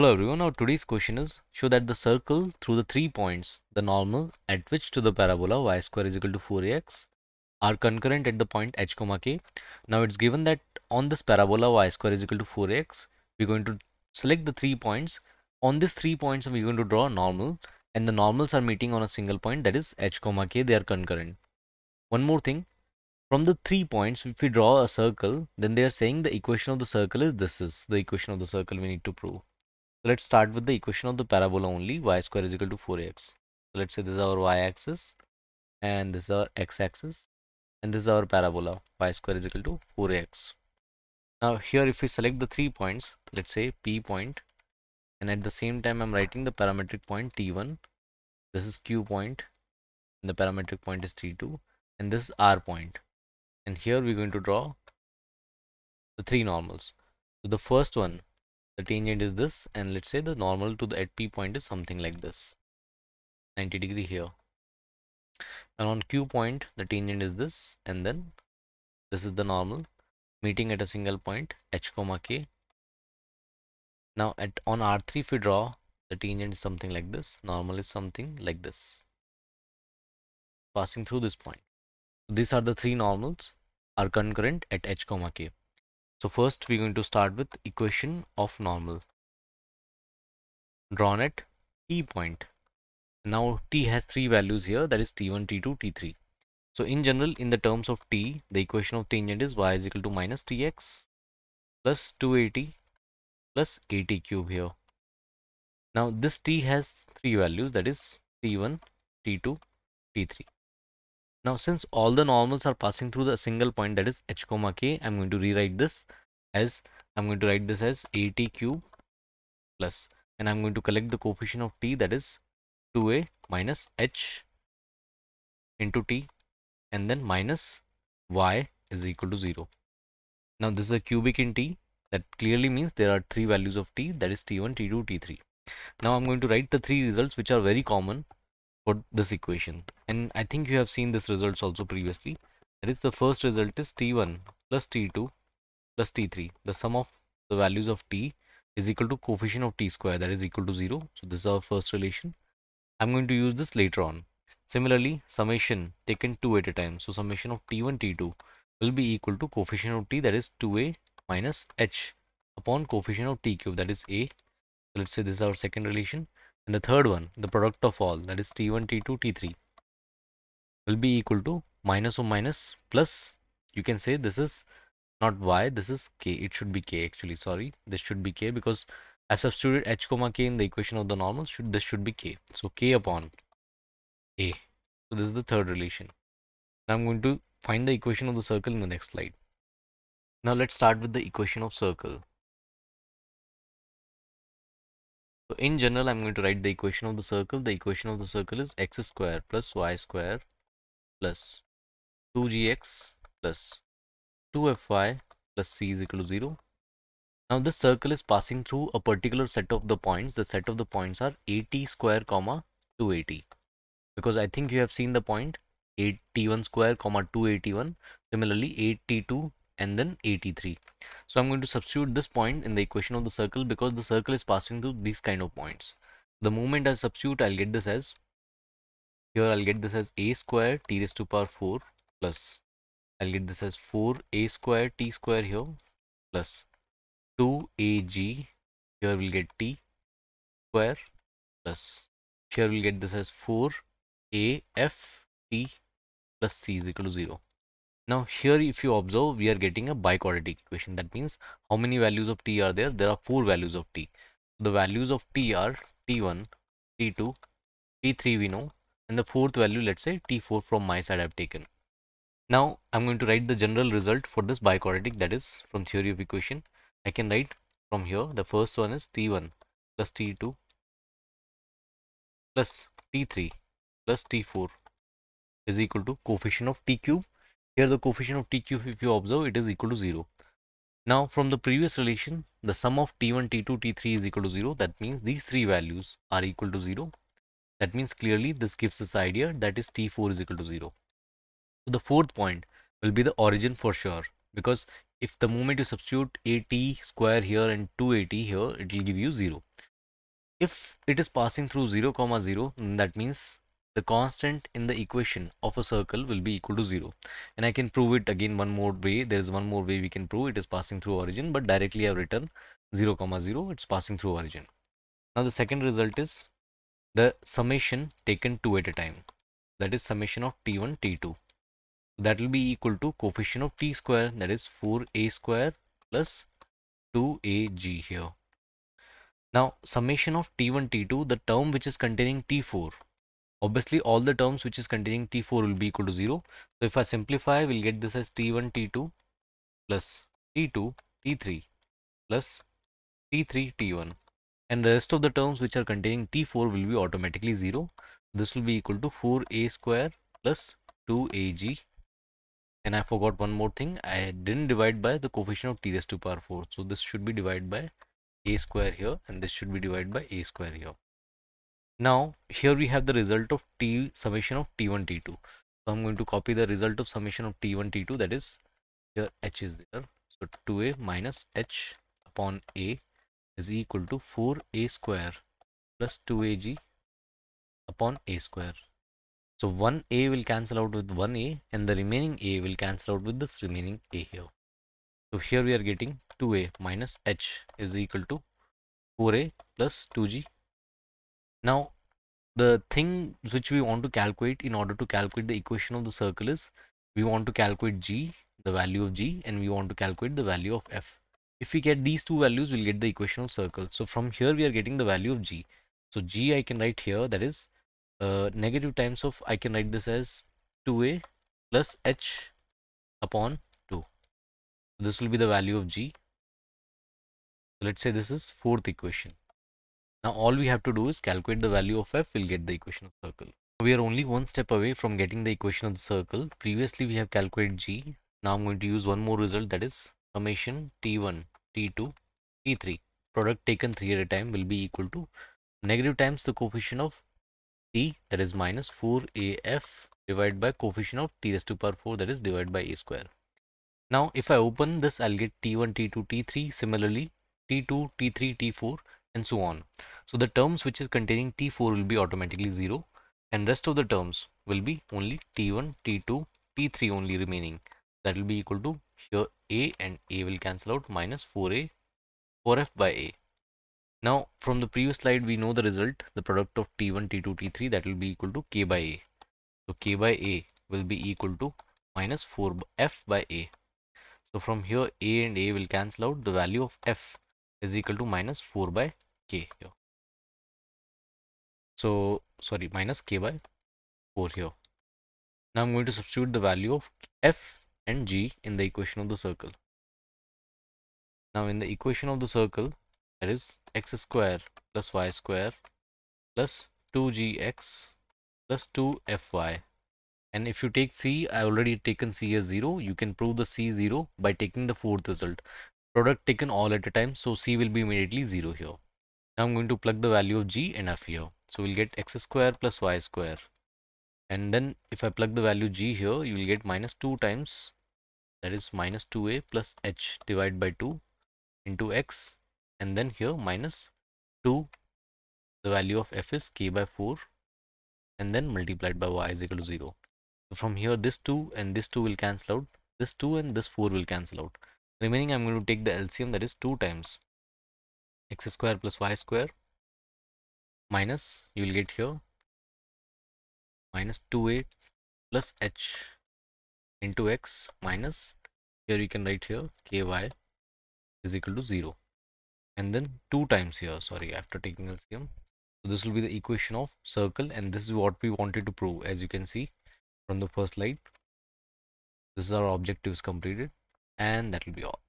Hello everyone, our today's question is, show that the circle through the 3 points, the normal at which to the parabola y square is equal to 4ax are concurrent at the point h, k. Now it's given that on this parabola y square is equal to 4ax, we're going to select the 3 points. On these 3 points we're going to draw a normal, and the normals are meeting on a single point, that is h, k, they are concurrent. One more thing, from the 3 points, if we draw a circle, then they are saying the equation of the circle is this is the equation of the circle we need to prove. Let's start with the equation of the parabola only, y square is equal to 4ax. Let's say this is our y-axis and this is our x-axis, and this is our parabola, y square is equal to 4ax. Now here if we select the 3 points, let's say p point, and at the same time I'm writing the parametric point t1, this is q point, and the parametric point is t2, and this is r point. And here we're going to draw the 3 normals. So the first one, the tangent is this, and let's say the normal to the at P point is something like this, 90 degree here. And on Q point, the tangent is this, and then this is the normal meeting at a single point h, k. Now on R3, if we draw, the tangent is something like this, normal is something like this, passing through this point. So these are the 3 normals are concurrent at h, k. So first we're going to start with equation of normal drawn at T point. Now T has 3 values here, that is T1, T2, T3. So in general, in the terms of T, the equation of tangent is y is equal to minus Tx plus 280 plus 80 cube here. Now this T has 3 values, that is T1, T2, T3. Now since all the normals are passing through the single point, that is h, k, I'm going to rewrite this as, I'm going to write this as 80 cube plus, and I'm going to collect the coefficient of t, that is 2a minus h into t, and then minus y is equal to 0. Now this is a cubic in t, that clearly means there are 3 values of t, that is t1, t2, t3. Now I'm going to write the 3 results which are very common for this equation, and I think you have seen this results also previously. That is, the first result is t1 plus t2 plus t3, the sum of the values of t is equal to coefficient of t square, that is equal to 0. So this is our first relation. I'm going to use this later on. Similarly, summation taken 2 at a time, so summation of t1 t2 will be equal to coefficient of t, that is 2a minus h upon coefficient of t cube, that is a. So let's say this is our second relation. And the third one, the product of all, that is t1, t2, t3 will be equal to minus or minus plus, you can say this is not y, this is k, it should be k actually, sorry, this should be k because I substituted h, k in the equation of the normal, this should be k. So k upon a. So this is the third relation. Now I'm going to find the equation of the circle in the next slide. Now let's start with the equation of circle. So in general, I'm going to write the equation of the circle. The equation of the circle is x square plus y square plus 2gx plus 2fy plus c is equal to 0. Now this circle is passing through a particular set of the points. The set of the points are 80 square comma 280, because I think you have seen the point 81 square comma 281, similarly 82 and then 83. So I'm going to substitute this point in the equation of the circle because the circle is passing through these kind of points. The moment I substitute, I'll get this as, here I'll get this as a square t raised to power 4 plus, I'll get this as 4a square t square here plus 2ag, here we'll get t square plus, here we'll get this as 4aft plus c is equal to 0. Now here if you observe, we are getting a biquadratic equation, that means how many values of t are there? There are 4 values of t. The values of t are t1, t2, t3 we know, and the fourth value, let's say t4 from my side I've taken. Now I'm going to write the general result for this biquadratic, that is from theory of equation. I can write from here, the first one is t1 plus t2 plus t3 plus t4 is equal to coefficient of t cube. Here the coefficient of t cube, if you observe, it is equal to 0. Now from the previous relation, the sum of t1, t2, t3 is equal to 0. That means these 3 values are equal to 0. That means clearly this gives us idea that is t4 is equal to 0. So the fourth point will be the origin for sure, because if the moment you substitute 80 square here and 280 here, it will give you 0. If it is passing through 0, 0, that means the constant in the equation of a circle will be equal to 0. And I can prove it again one more way. There is one more way we can prove it is passing through origin, but directly I have written 0, 0, it's passing through origin. Now the second result is the summation taken 2 at a time. That is summation of t1, t2. That will be equal to coefficient of t square, that is 4a square plus 2ag here. Now summation of t1, t2, the term which is containing t4. Obviously all the terms which is containing t4 will be equal to 0. So if I simplify, we'll get this as t1, t2 plus t2, t3 plus t3, t1. And the rest of the terms which are containing t4 will be automatically 0. This will be equal to 4a square plus 2ag. And I forgot one more thing. I didn't divide by the coefficient of t raised to power 4. So this should be divided by a square here, and this should be divided by a square here. Now here we have the result of summation of t1, t2. So I'm going to copy the result of summation of t1, t2. That is, here h is there. So 2a minus h upon a is equal to 4a square plus 2ag upon a square. So 1a will cancel out with 1a, and the remaining a will cancel out with this remaining a here. So here we are getting 2a minus h is equal to 4a plus 2g. Now the thing which we want to calculate in order to calculate the equation of the circle is we want to calculate g, the value of g, and we want to calculate the value of f. If we get these two values, we'll get the equation of circle. So from here we are getting the value of g. So g I can write here, that is negative times of, I can write this as 2a plus h upon 2. This will be the value of g. Let's say this is fourth equation. Now all we have to do is calculate the value of f, we'll get the equation of circle. We are only one step away from getting the equation of the circle. Previously we have calculated g. Now I'm going to use one more result, that is summation t1, t2, t3. Product taken 3 at a time will be equal to negative times the coefficient of t, that is minus 4af divided by coefficient of t raised to power 4, that is divided by a square. Now if I open this, I'll get t1, t2, t3, similarly t2, t3, t4. And so on. So the terms which is containing t4 will be automatically 0, and rest of the terms will be only t1, t2, t3 only remaining. That will be equal to here a and a will cancel out, minus 4f by a. Now from the previous slide we know the result, the product of t1, t2, t3, that will be equal to k by a. So k by a will be equal to minus 4f by a. So from here a and a will cancel out, the value of f is equal to minus 4 by k here. So sorry, minus k by 4 here. Now I'm going to substitute the value of f and g in the equation of the circle. Now in the equation of the circle, there is x square plus y square plus 2gx plus 2fy. And if you take c, I already taken c as 0. You can prove the c 0 by taking the fourth result. Product taken all at a time, so c will be immediately 0 here. Now I'm going to plug the value of g and f here. So we'll get x square plus y square. And then if I plug the value g here, you will get minus 2 times, that is minus 2a plus h divided by 2 into x. And then here minus 2, the value of f is k by 4. And then multiplied by y is equal to 0. So from here this 2 and this 2 will cancel out. This 2 and this 4 will cancel out. Remaining, I'm going to take the LCM, that is 2 times x square plus y square minus, you will get here minus 2a plus h into x minus, here you can write here ky is equal to 0, and then 2 times here, sorry, after taking LCM. So this will be the equation of circle, and this is what we wanted to prove, as you can see from the first slide. This is our objective is completed. And that will be all.